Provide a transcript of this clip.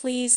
Please